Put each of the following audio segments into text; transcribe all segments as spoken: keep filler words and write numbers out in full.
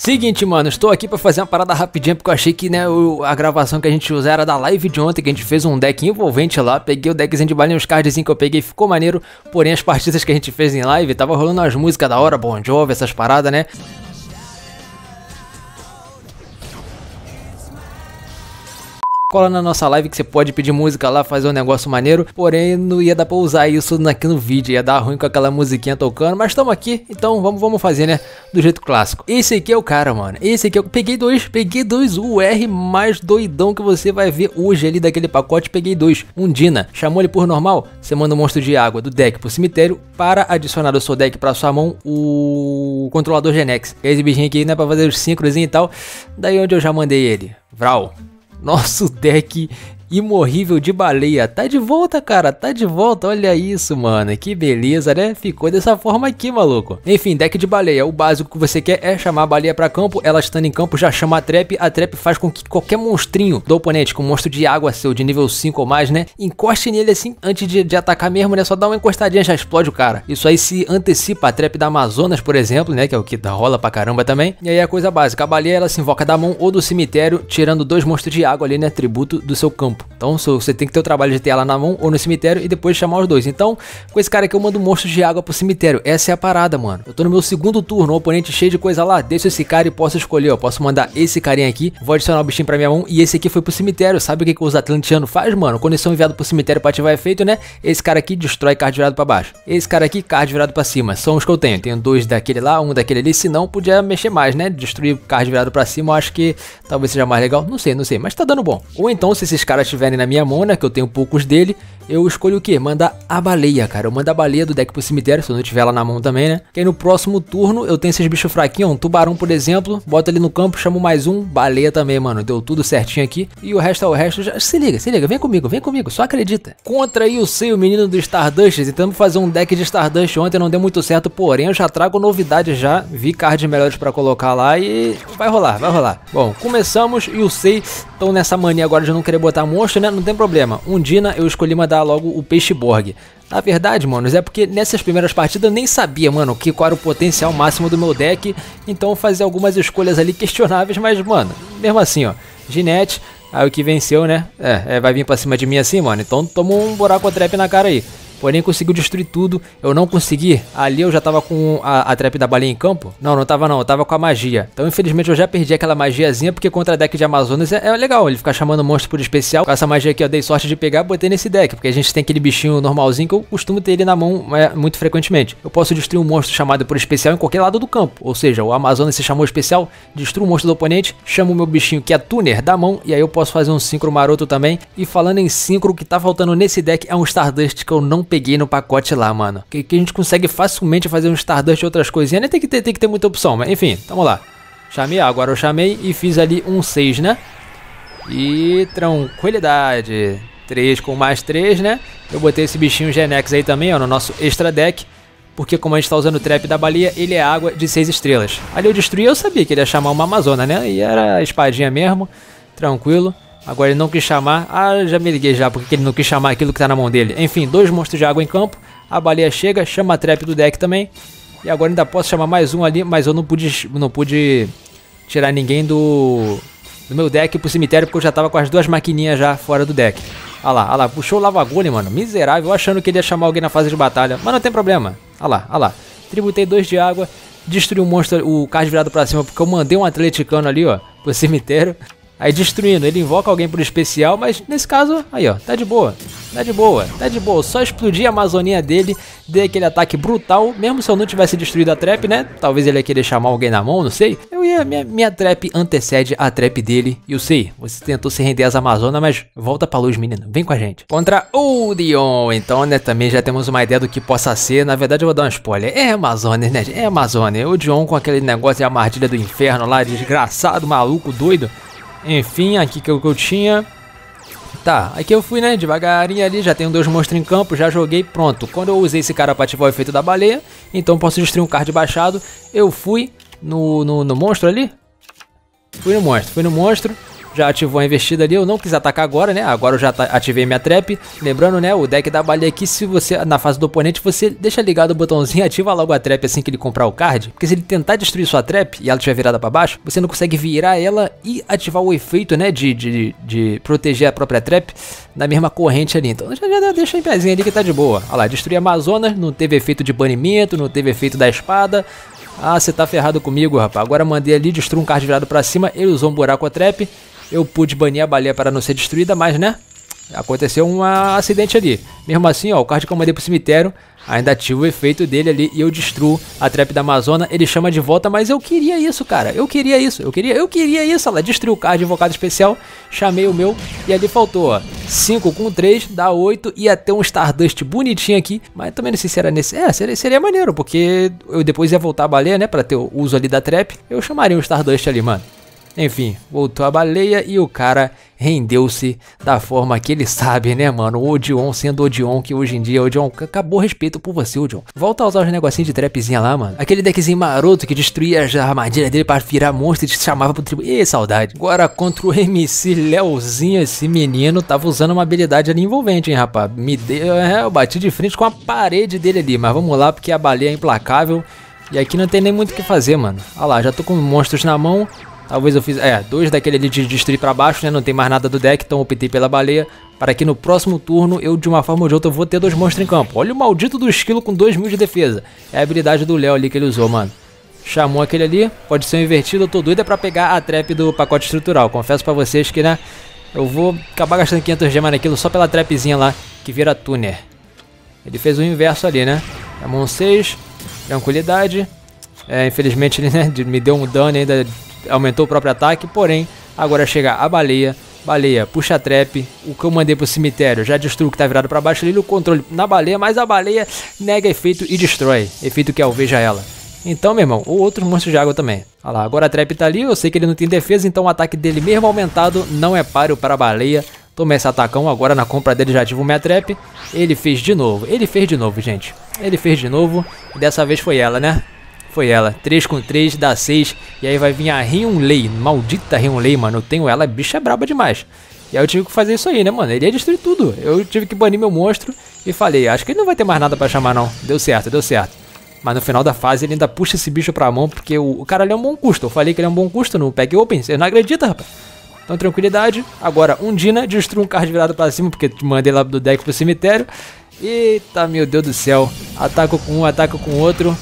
Seguinte, mano, estou aqui pra fazer uma parada rapidinha, porque eu achei que, né, o, a gravação que a gente usou era da live de ontem, que a gente fez um deck envolvente lá, peguei o deckzinho de balinha, os cardzinhos que eu peguei, ficou maneiro, porém as partidas que a gente fez em live, tava rolando as músicas da hora, Bon Jovi, essas paradas, né? Cola na nossa live que você pode pedir música lá, fazer um negócio maneiro, porém não ia dar pra usar isso aqui no vídeo, ia dar ruim com aquela musiquinha tocando, mas estamos aqui, então vamos, vamos fazer, né, do jeito clássico. Esse aqui é o cara, mano, esse aqui eu peguei dois, peguei dois, o R mais doidão que você vai ver hoje ali daquele pacote, peguei dois, Undina, chamou ele por normal, você manda um monstro de água do deck pro cemitério para adicionar o seu deck pra sua mão o controlador GeneX, que é esse bichinho aqui, né, pra fazer os sincrozinhos e tal, daí onde eu já mandei ele, Vral. Nosso deck imorrível de baleia, tá de volta, cara, tá de volta, olha isso, mano, que beleza, né, ficou dessa forma aqui, maluco. Enfim, deck de baleia, o básico que você quer é chamar a baleia pra campo, ela estando em campo já chama a trap, a trap faz com que qualquer monstrinho do oponente, com um monstro de água seu, de nível cinco ou mais, né, encoste nele assim, antes de, de atacar mesmo, né, só dá uma encostadinha, já explode o cara. Isso aí se antecipa a trap da Amazonas, por exemplo, né, que é o que rola pra caramba também, e aí a coisa básica, a baleia ela se invoca da mão ou do cemitério, tirando dois monstros de água ali, né, tributo do seu campo. Então você tem que ter o trabalho de ter ela na mão ou no cemitério e depois chamar os dois. Então com esse cara aqui eu mando monstros de água pro cemitério. Essa é a parada, mano. Eu tô no meu segundo turno, o oponente cheio de coisa lá, deixo esse cara e posso escolher, ó. Posso mandar esse carinha aqui, vou adicionar o bichinho pra minha mão e esse aqui foi pro cemitério. Sabe o que, que os Atlanteano faz, mano? Quando eles são enviados pro cemitério pra ativar efeito, né? Esse cara aqui destrói card virado pra baixo, esse cara aqui card virado pra cima. São os que eu tenho, tenho dois daquele lá, um daquele ali. Se não, podia mexer mais, né? Destruir card virado pra cima, eu acho que talvez seja mais legal. Não sei, não sei, mas tá dando bom. Ou então se esses caras tiverem na minha mão, né, que eu tenho poucos dele, eu escolho o que? Mandar a baleia, cara. Eu mando a baleia do deck pro cemitério, se eu não tiver ela na mão também, né? Que aí no próximo turno eu tenho esses bichos fraquinhos, ó, um tubarão, por exemplo, bota ele no campo, chamo mais um, baleia também, mano. Deu tudo certinho aqui. E o resto é o resto. Já... Se liga, se liga, vem comigo, vem comigo, só acredita. Contra aí o Sei, o menino do Stardust. Tentamos fazer um deck de Stardust ontem, não deu muito certo, porém eu já trago novidades já. Vi cards melhores pra colocar lá e vai rolar, vai rolar. Bom, começamos e o Sei estão nessa mania agora de não querer botar monstro, né? Não tem problema. Undina, eu escolhi mandar logo o Peixe Borg. Na verdade, mano, é porque nessas primeiras partidas eu nem sabia, mano, que qual era o potencial máximo do meu deck. Então fazia algumas escolhas ali questionáveis, mas, mano, mesmo assim, ó. Ginete, aí o que venceu, né? É, é vai vir pra cima de mim assim, mano. Então toma um buraco trap na cara aí. Porém conseguiu destruir tudo, eu não consegui. Ali eu já tava com a, a trap da baleia em campo. Não, não tava não, eu tava com a magia. Então infelizmente eu já perdi aquela magiazinha, porque contra deck de Amazonas é, é legal, ele ficar chamando monstro por especial. Com essa magia aqui eu dei sorte de pegar, botei nesse deck, porque a gente tem aquele bichinho normalzinho que eu costumo ter ele na mão é, muito frequentemente. Eu posso destruir um monstro chamado por especial em qualquer lado do campo. Ou seja, o Amazonas se chamou especial, destruo o monstro do oponente, chamo o meu bichinho que é tuner da mão, e aí eu posso fazer um sincro maroto também. E falando em sincro, o que tá faltando nesse deck é um Stardust que eu não peguei no pacote lá, mano. Que, que a gente consegue facilmente fazer um Stardust e outras coisinhas, né? Tem que ter, tem que ter muita opção, mas enfim, tamo lá. Chamei, agora eu chamei e fiz ali um seis, né? E tranquilidade. três com mais três, né? Eu botei esse bichinho GeneX aí também, ó, no nosso extra deck. Porque como a gente tá usando o trap da baleia, ele é água de seis estrelas. Ali eu destruí, eu sabia que ele ia chamar uma Amazona, né? E era a espadinha mesmo, tranquilo. Agora ele não quis chamar, ah, já me liguei já, porque ele não quis chamar aquilo que tá na mão dele. Enfim, dois monstros de água em campo, a baleia chega, chama a trap do deck também. E agora ainda posso chamar mais um ali, mas eu não pude, não pude tirar ninguém do, do meu deck pro cemitério, porque eu já tava com as duas maquininhas já fora do deck. Ah lá, ah lá, puxou o lavagolho, mano, miserável, achando que ele ia chamar alguém na fase de batalha, mas não tem problema. Ah lá, ah lá, tributei dois de água, destruí o monstro, o card virado pra cima, porque eu mandei um atleticano ali, ó, pro cemitério. Aí destruindo, ele invoca alguém por especial, mas nesse caso, aí ó, tá de boa, tá de boa, tá de boa. Só explodir a Amazoninha dele, dei aquele ataque brutal, mesmo se eu não tivesse destruído a trap, né? Talvez ele ia querer chamar alguém na mão, não sei. Eu ia, minha, minha trap antecede a trap dele, e eu sei, você tentou se render às Amazonas, mas volta pra luz, menino, vem com a gente. Contra Odeon, então, né, também já temos uma ideia do que possa ser, na verdade eu vou dar um spoiler, é Amazonas, né, é Amazonas. Odeon com aquele negócio de armadilha do inferno lá, desgraçado, maluco, doido. Enfim, aqui que eu, que eu tinha. Tá, aqui eu fui, né, devagarinho ali, já tenho dois monstros em campo, já joguei, pronto. Quando eu usei esse cara pra ativar o efeito da baleia, então posso destruir um card baixado. Eu fui no, no, no monstro ali. Fui no monstro, fui no monstro. já ativou a investida ali. Eu não quis atacar agora, né? Agora eu já ativei minha trap. Lembrando, né? O deck da baleia aqui, se você, na fase do oponente, você deixa ligado o botãozinho e ativa logo a trap assim que ele comprar o card. Porque se ele tentar destruir sua trap e ela estiver virada pra baixo, você não consegue virar ela e ativar o efeito, né? De, de, de proteger a própria trap na mesma corrente ali. Então já, já deixa em pezinho ali que tá de boa. Olha lá, destruir Amazonas, não teve efeito de banimento, não teve efeito da espada. Ah, você tá ferrado comigo, rapaz. Agora mandei ali, destruir um card virado pra cima. Ele usou um buraco a trap. Eu pude banir a baleia para não ser destruída, mas, né? Aconteceu um acidente ali. Mesmo assim, ó, o card que eu mandei pro cemitério ainda ativa o efeito dele ali e eu destruo a trap da Amazona. Ele chama de volta, mas eu queria isso, cara. Eu queria isso. Eu queria, eu queria isso. Ela destruiu o card invocado especial. Chamei o meu e ali faltou, ó. cinco com três, dá oito. Ia ter um Stardust bonitinho aqui. Mas também não sei se era nesse. É, seria, seria maneiro, porque eu depois ia voltar a baleia, né? Pra ter o uso ali da trap. Eu chamaria um Stardust ali, mano. Enfim, voltou a baleia e o cara rendeu-se da forma que ele sabe, né, mano? O Odion sendo Odion, que hoje em dia, Odion, acabou o respeito por você, Odion. Volta a usar os negocinhos de trapzinha lá, mano. Aquele deckzinho maroto que destruía as armadilhas dele pra virar monstro e te chamava pro tribo. Ê, saudade. Agora contra o M C Leozinho, esse menino tava usando uma habilidade ali envolvente, hein, rapaz? Me deu... É, eu bati de frente com a parede dele ali, mas vamos lá, porque a baleia é implacável. E aqui não tem nem muito o que fazer, mano. Olha lá, já tô com monstros na mão. Talvez eu fiz, é, dois daquele ali de destruir pra baixo, né, não tem mais nada do deck, então optei pela baleia, para que no próximo turno eu, de uma forma ou de outra, vou ter dois monstros em campo. Olha o maldito do esquilo com dois mil de defesa, é a habilidade do Léo ali que ele usou, mano. Chamou aquele ali, pode ser um invertido, eu tô doido é pra pegar a trap do pacote estrutural, confesso pra vocês que, né, eu vou acabar gastando quinhentos gemas naquilo só pela trapzinha lá, que vira tuner. Ele fez o inverso ali, né, a mão seis, tranquilidade, é, infelizmente ele, né, me deu um dano ainda... Aumentou o próprio ataque, porém, agora chega a baleia, baleia, puxa a trap, o que eu mandei pro cemitério, já destruiu o que tá virado pra baixo, ele o controle na baleia, mas a baleia nega efeito e destrói, efeito que alveja ela. Então, meu irmão, ou outros monstros de água também. Olha lá, agora a trap tá ali, eu sei que ele não tem defesa, então o ataque dele mesmo aumentado não é páreo para a baleia. Tomei esse atacão, agora na compra dele já ativo o minha trap, ele fez de novo, ele fez de novo, gente, ele fez de novo, e dessa vez foi ela, né? Foi ela, três com três, dá seis. E aí vai vir a Riunlei, maldita Riunlei, mano. Eu tenho ela, bicha é braba demais. E aí eu tive que fazer isso aí, né, mano? Ele ia destruir tudo. Eu tive que banir meu monstro e falei, acho que ele não vai ter mais nada pra chamar, não. Deu certo, deu certo. Mas no final da fase ele ainda puxa esse bicho pra mão, porque o, o cara ali é um bom custo. Eu falei que ele é um bom custo no pack open. Você não acredita, rapaz? Então, tranquilidade. Agora, Undina destruiu um card virado pra cima, porque mandei lá do deck pro cemitério. Eita, meu Deus do céu. Ataco com um, ataco com outro.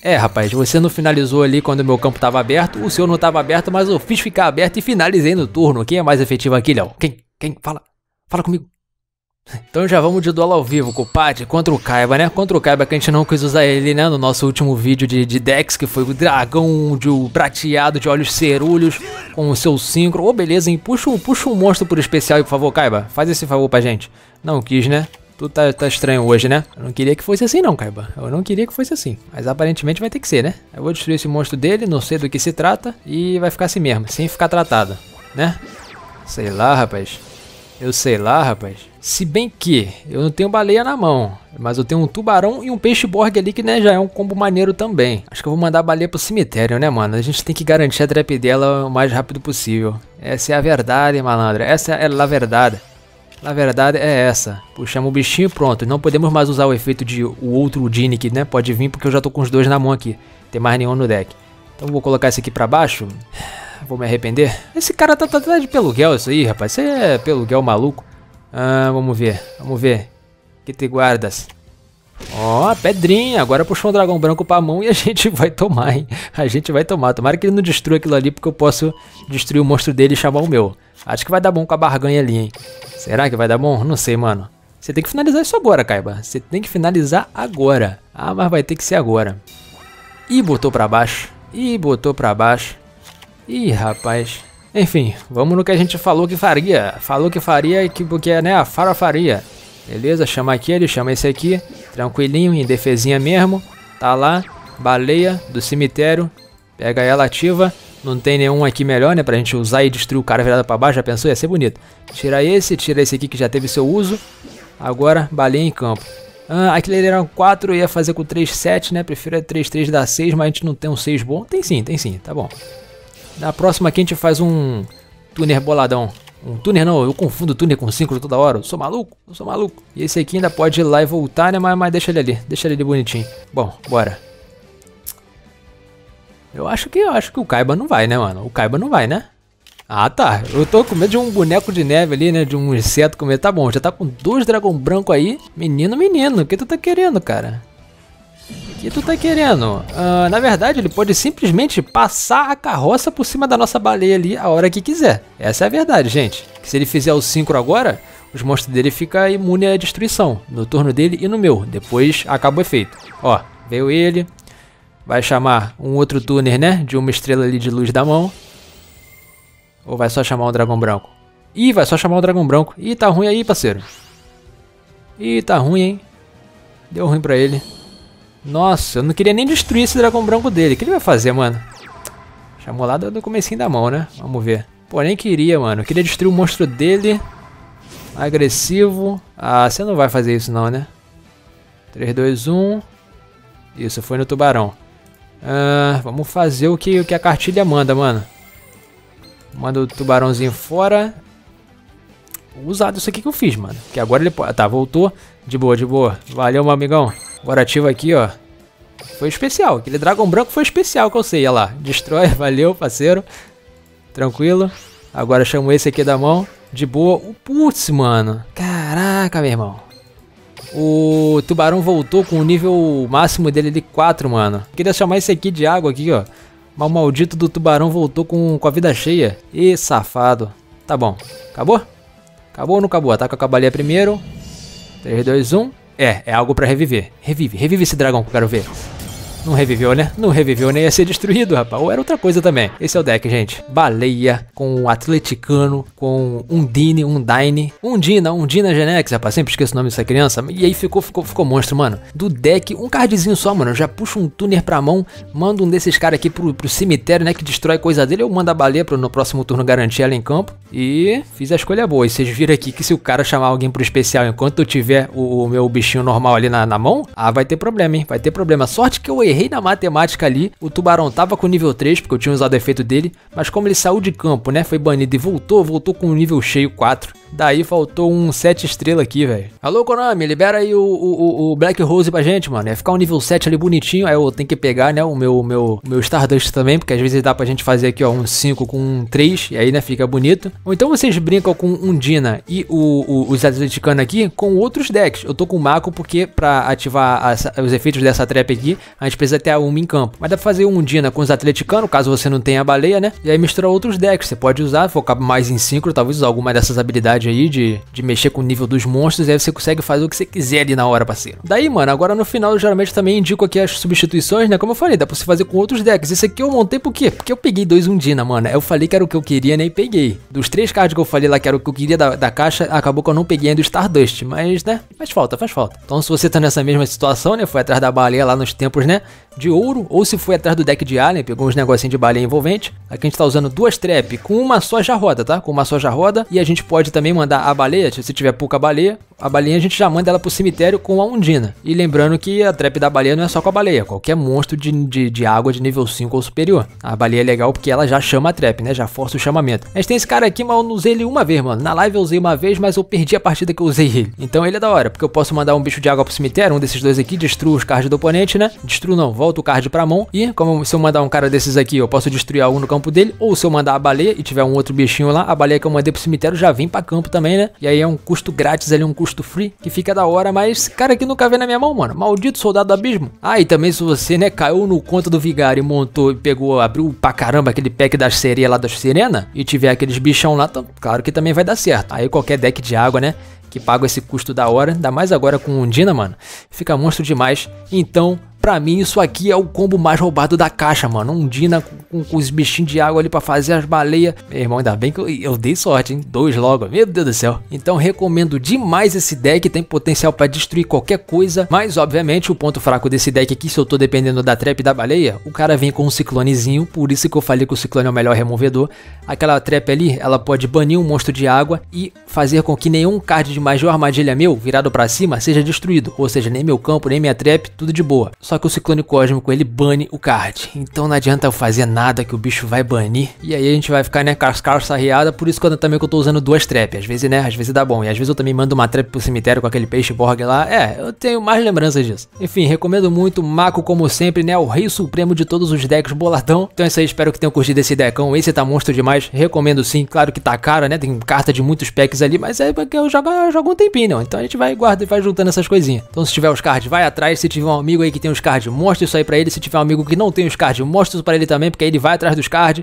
É, rapaz, você não finalizou ali quando meu campo tava aberto, o seu não tava aberto, mas eu fiz ficar aberto e finalizei no turno. Quem é mais efetivo aqui, Léo? Quem? Quem? Fala. Fala comigo. Então já vamos de duelo ao vivo, compadre, contra o Kaiba, né? Contra o Kaiba que a gente não quis usar ele, né? No nosso último vídeo de, de Dex, que foi o dragão de o prateado de olhos cerulhos com o seu sincro. Ô, oh, beleza, hein? Puxa, puxa um monstro por especial aí, por favor, Kaiba. Faz esse favor pra gente. Não quis, né? Tu tá, tá estranho hoje, né? Eu não queria que fosse assim não, Kaiba. Eu não queria que fosse assim. Mas aparentemente vai ter que ser, né? Eu vou destruir esse monstro dele, não sei do que se trata. E vai ficar assim mesmo, sem ficar tratado, né? Sei lá, rapaz. Eu sei lá, rapaz. Se bem que eu não tenho baleia na mão. Mas eu tenho um tubarão e um peixe-borg ali que, né, já é um combo maneiro também. Acho que eu vou mandar a baleia pro cemitério, né, mano? A gente tem que garantir a trap dela o mais rápido possível. Essa é a verdade, malandra. Essa é a verdade. Na verdade é essa, puxamos o bichinho e pronto, não podemos mais usar o efeito de o outro Udine que, né, pode vir porque eu já tô com os dois na mão aqui, não tem mais nenhum no deck. Então vou colocar esse aqui pra baixo, vou me arrepender. Esse cara tá, tá, tá de peluguel isso aí, rapaz, você é peluguel maluco. Ah, vamos ver, vamos ver, que te guardas. Ó, oh, a pedrinha, agora puxou um dragão branco pra mão e a gente vai tomar, hein? A gente vai tomar, tomara que ele não destrua aquilo ali porque eu posso destruir o monstro dele e chamar o meu. Acho que vai dar bom com a barganha ali, hein? Será que vai dar bom? Não sei, mano. Você tem que finalizar isso agora, Kaiba. Você tem que finalizar agora. Ah, mas vai ter que ser agora. Ih, botou pra baixo. Ih, botou pra baixo. Ih, rapaz. Enfim, vamos no que a gente falou que faria. Falou que faria e que, porque, né, a Fara faria. Beleza, chama aquele, chama esse aqui. Tranquilinho, em defesinha mesmo. Tá lá, baleia do cemitério. Pega ela ativa. Não tem nenhum aqui melhor, né, pra gente usar e destruir o cara virado pra baixo. Já pensou? Ia ser bonito. Tira esse, tira esse aqui que já teve seu uso. Agora, baleia em campo. Ah, aquele era um quatro, ia fazer com três, sete, né. Prefiro três, três, dá seis, mas a gente não tem um seis bom. Tem sim, tem sim, tá bom. Na próxima aqui a gente faz um... tuner boladão. Um tuner não, eu confundo tuner com síncrono toda hora, eu sou maluco, eu sou maluco. E esse aqui ainda pode ir lá e voltar, né, mas, mas deixa ele ali, deixa ele ali bonitinho. Bom, bora. Eu acho que eu acho que o Kaiba não vai, né, mano? O Kaiba não vai, né? Ah, tá, eu tô com medo de um boneco de neve ali, né, de um inseto com medo. Tá bom, já tá com dois dragão branco aí. Menino, menino, o que tu tá querendo, cara? O que tu tá querendo? Uh, na verdade, ele pode simplesmente passar a carroça por cima da nossa baleia ali a hora que quiser. Essa é a verdade, gente. Que se ele fizer o síncro agora, os monstros dele ficam imunes à destruição. No turno dele e no meu. Depois acaba o efeito. Ó, veio ele. Vai chamar um outro tuner, né? De uma estrela ali de luz da mão. Ou vai só chamar um dragão branco? Ih, vai só chamar um dragão branco. Ih, tá ruim aí, parceiro. Ih, tá ruim, hein? Deu ruim pra ele. Nossa, eu não queria nem destruir esse dragão branco dele. O que ele vai fazer, mano? Chamou lá do comecinho da mão, né? Vamos ver. Pô, nem queria, mano. Eu queria destruir o monstro dele. Agressivo. Ah, você não vai fazer isso não, né? três, dois, um. Isso, foi no tubarão. Ah, vamos fazer o que, o que a cartilha manda, mano. Manda o tubarãozinho fora. Usado isso aqui que eu fiz, mano. Que agora ele pode... Tá, voltou. De boa, de boa. Valeu, meu amigão. Agora ativa aqui, ó. Foi especial. Aquele dragão branco foi especial, que eu sei. Olha lá. Destrói. Valeu, parceiro. Tranquilo. Agora chamo esse aqui da mão. De boa. Putz, mano. Caraca, meu irmão. O tubarão voltou com o nível máximo dele de quatro, mano. Queria chamar esse aqui de água aqui, ó. Mas o maldito do tubarão voltou com, com a vida cheia. Ih, safado. Tá bom. Acabou? Acabou ou não acabou? Ataca a baleia primeiro. três, dois, um. É, é algo pra reviver. Revive, revive esse dragão que eu quero ver. Não reviveu, né? Não reviveu, né? Ia ser destruído, rapaz. Ou era outra coisa também. Esse é o deck, gente. Baleia com Atlanteano, com Undine, Undine. Undina, Undina GeneX, rapaz. Sempre esqueço o nome dessa criança. E aí ficou, ficou, ficou monstro, mano. Do deck, um cardzinho só, mano. Eu já puxo um tuner pra mão, mando um desses caras aqui pro, pro cemitério, né? Que destrói coisa dele. Eu mando a baleia pro, no próximo turno garantir ela em campo. E fiz a escolha boa. E vocês viram aqui que se o cara chamar alguém pro especial enquanto eu tiver o, o meu bichinho normal ali na, na mão, ah, vai ter problema, hein? Vai ter problema. Sorte que eu errei na matemática ali, o tubarão tava com nível três, porque eu tinha usado o efeito dele, mas como ele saiu de campo, né, foi banido e voltou, voltou com o nível cheio quatro, daí faltou um sete estrela aqui, velho. Alô, Konami, libera aí o, o, o Black Rose pra gente, mano, ia ficar um nível sete ali bonitinho, aí eu tenho que pegar, né, o meu, meu, meu Stardust também, porque às vezes dá pra gente fazer aqui, ó, um cinco com um três, e aí, né, fica bonito. Ou então vocês brincam com Undina e o, o, os atleticanos aqui com outros decks. Eu tô com o Mako porque pra ativar as, os efeitos dessa trap aqui, a gente precisa ter a uma em campo, mas dá pra fazer um Dina com os atleticanos, caso você não tenha a baleia, né? E aí misturar outros decks, você pode usar, focar mais em síncro, talvez usar alguma dessas habilidades aí de, de mexer com o nível dos monstros, e aí você consegue fazer o que você quiser ali na hora, parceiro. Daí, mano, agora no final eu geralmente também indico aqui as substituições, né? Como eu falei, dá pra você fazer com outros decks. Esse aqui eu montei por quê? Porque eu peguei dois Undina, mano, eu falei que era o que eu queria, né? E peguei. Dos três cards que eu falei lá que era o que eu queria da, da caixa, acabou que eu não peguei ainda o Stardust, mas, né? Faz falta, faz falta. Então se você tá nessa mesma situação, né? Foi atrás da baleia lá nos tempos, né? De ouro, ou se foi atrás do deck de Alien, pegou uns negocinhos de baleia envolvente. Aqui a gente tá usando duas trap, com uma só já roda, tá? Com uma só já roda. E a gente pode também mandar a baleia, se tiver pouca baleia, a baleia a gente já manda ela pro cemitério com a Undina. E lembrando que a trap da baleia não é só com a baleia, qualquer monstro de, de, de água de nível cinco ou superior. A baleia é legal porque ela já chama a trap, né? Já força o chamamento. A gente tem esse cara aqui, mas eu não usei ele uma vez, mano. Na live eu usei uma vez, mas eu perdi a partida que eu usei ele. Então ele é da hora, porque eu posso mandar um bicho de água pro cemitério, um desses dois aqui, destruo os cards do oponente, né? Destruo não, volta o card pra mão. E como se eu mandar um cara desses aqui, eu posso destruir algo no campo dele. Ou se eu mandar a baleia e tiver um outro bichinho lá, a baleia que eu mandei pro cemitério já vem pra campo também, né? E aí é um custo grátis ali, um custo free, que fica da hora. Mas cara aqui nunca vem na minha mão, mano. Maldito soldado do abismo. Ah, e também se você, né, caiu no conto do vigário e montou e pegou, abriu pra caramba aquele pack das sereias lá da Serena e tiver aqueles bichão lá, tá, claro que também vai dar certo. Aí qualquer deck de água, né, que paga esse custo da hora, ainda mais agora com Undina, mano, fica monstro demais. Então, pra mim, isso aqui é o combo mais roubado da caixa, mano. Undina com, com os bichinhos de água ali pra fazer as baleias. Meu irmão, ainda bem que eu, eu dei sorte, hein? Dois logo, meu Deus do céu. Então, recomendo demais esse deck. Tem potencial pra destruir qualquer coisa. Mas, obviamente, o ponto fraco desse deck aqui, se eu tô dependendo da trap da baleia, o cara vem com um ciclonezinho. Por isso que eu falei que o ciclone é o melhor removedor. Aquela trap ali, ela pode banir um monstro de água e fazer com que nenhum card de magia ou armadilha meu, virado pra cima, seja destruído. Ou seja, nem meu campo, nem minha trap, tudo de boa. Só Só que o ciclone cósmico ele bane o card. Então não adianta eu fazer nada que o bicho vai banir. E aí a gente vai ficar, né, cascarça riada. Por isso que eu também que eu tô usando duas trap. Às vezes, né, às vezes dá bom. E às vezes eu também mando uma trap pro cemitério com aquele peixe borg lá. É, eu tenho mais lembranças disso. Enfim, recomendo muito. Mako, como sempre, né, o rei supremo de todos os decks boladão. Então é isso aí, espero que tenham curtido esse deckão. Esse tá monstro demais. Recomendo sim. Claro que tá caro, né, tem carta de muitos packs ali. Mas é porque eu jogo, eu jogo um tempinho, não. Então a gente vai guarda e vai juntando essas coisinhas. Então se tiver os cards, vai atrás. Se tiver um amigo aí que tem os cards, mostra isso aí pra ele. Se tiver um amigo que não tem os cards, mostra isso pra ele também, porque aí ele vai atrás dos cards.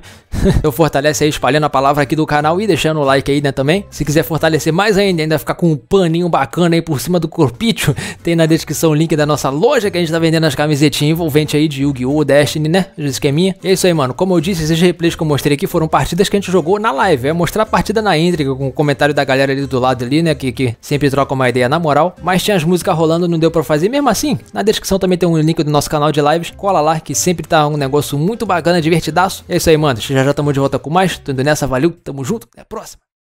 Eu fortalece aí espalhando a palavra aqui do canal e deixando o like aí, né, também. Se quiser fortalecer mais ainda, ainda ficar com um paninho bacana aí por cima do corpício, tem na descrição o link da nossa loja que a gente tá vendendo as camisetinhas envolvente aí de Yu-Gi-Oh, Destiny, né, os esqueminha. E é isso aí, mano. Como eu disse, esses replays que eu mostrei aqui foram partidas que a gente jogou na live. É mostrar a partida na íntegra com o comentário da galera ali do lado ali, né, que, que sempre troca uma ideia na moral. Mas tinha as músicas rolando, não deu pra fazer. Mesmo assim, na descrição também tem um link do nosso canal de lives. Cola lá, que sempre tá um negócio muito bacana, divertidaço. É isso aí, mano. Já já tamo de volta com mais. Tô indo nessa, valeu, tamo junto, até a próxima.